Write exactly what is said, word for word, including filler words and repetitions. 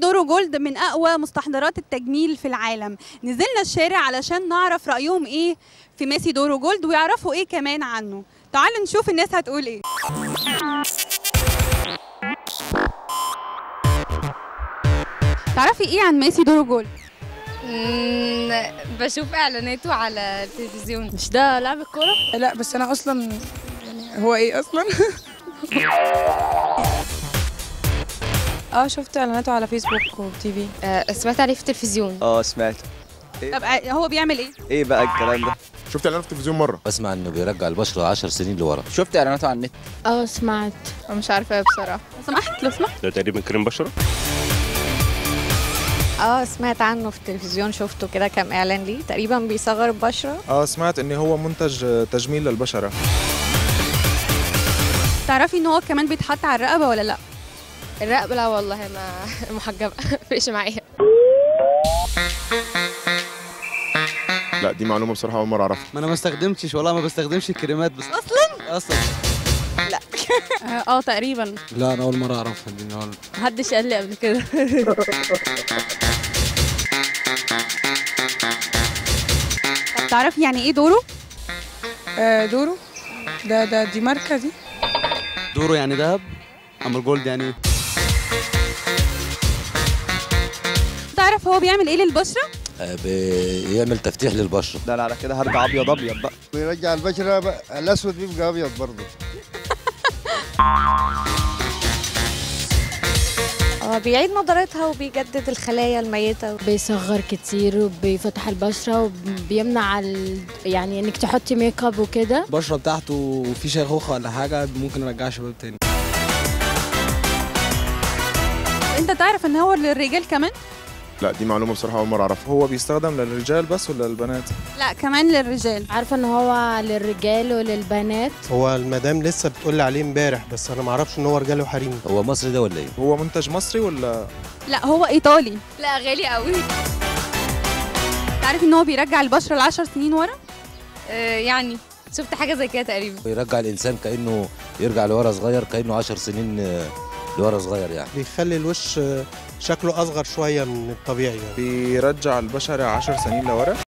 دورو جولد من أقوى مستحضرات التجميل في العالم. نزلنا الشارع علشان نعرف رأيهم إيه في ماسي دورو جولد ويعرفوا إيه كمان عنه. تعالوا نشوف الناس هتقول إيه. تعرفي إيه عن ماسي دورو جولد؟ بشوف إعلاناته على التلفزيون. مش ده لاعب الكورة؟ لا بس أنا أصلا يعني هو إيه أصلا؟ اه شفت اعلاناته على فيسبوك وتي في. آه سمعت عليه في التلفزيون. اه سمعته. إيه؟ طب هو بيعمل ايه؟ ايه بقى الكلام ده؟ شفت اعلاناته في التلفزيون مره. بسمع انه بيرجع البشره عشر سنين لورا. شفت اعلاناته على النت؟ اه سمعت. مش عارفه بصراحه. لو سمحت لو سمحت. ده تقريبا كريم بشره. اه سمعت عنه في التلفزيون، شفته كده كام اعلان ليه، تقريبا بيصغر البشره. اه سمعت ان هو منتج تجميل للبشره. تعرفي ان هو كمان بيتحط على الرقبه ولا لا؟ الرقبة لا والله ما محجبة، مفرقش معايا. لا دي معلومة بصراحة أول مرة أعرفها. ما أنا ما استخدمتش والله، ما بستخدمش الكريمات بس. أصلاً؟ أصلاً. لا. أه تقريباً. لا أنا أول مرة أعرفها دي النهاردة. محدش قال لي قبل كده. طب تعرفي يعني إيه دورو؟ آه دورو؟ ده ده دي ماركة دي. دورو يعني دهب، أما الجولد يعني إيه؟ تعرف هو بيعمل ايه للبشره؟ بيعمل تفتيح للبشره. ده انا على كده هرجع ابيض ابيض بقى. بيرجع البشره بقى الاسود بيبقى ابيض برضه. اه بيعيد نضارتها وبيجدد الخلايا الميته. بيصغر كتير وبيفتح البشره وبيمنع ال... يعني انك تحطي ميك اب وكده. البشره بتاعته في شيخوخه ولا حاجه ممكن نرجعها شباب تاني. انت تعرف ان هو للرجال كمان؟ لا دي معلومة بصراحة أول مرة أعرفها. هو بيستخدم للرجال بس ولا للبنات؟ لا كمان للرجال. عارفة إن هو للرجال وللبنات. هو المدام لسه بتقولي عليه امبارح بس أنا ما أعرفش إن هو رجال وحريمي. هو مصري ده ولا إيه؟ هو منتج مصري ولا؟ لا هو إيطالي. لا غالي قوي. تعرف إن هو بيرجع البشرة لعشر سنين ورا؟ أه يعني شفت حاجة زي كده تقريبا. بيرجع الإنسان كأنه يرجع لورا صغير، كأنه عشر سنين لورا صغير يعني. بيخلي الوش شكله أصغر شوية من الطبيعي يعني. بيرجع البشرة عشر سنين لورا.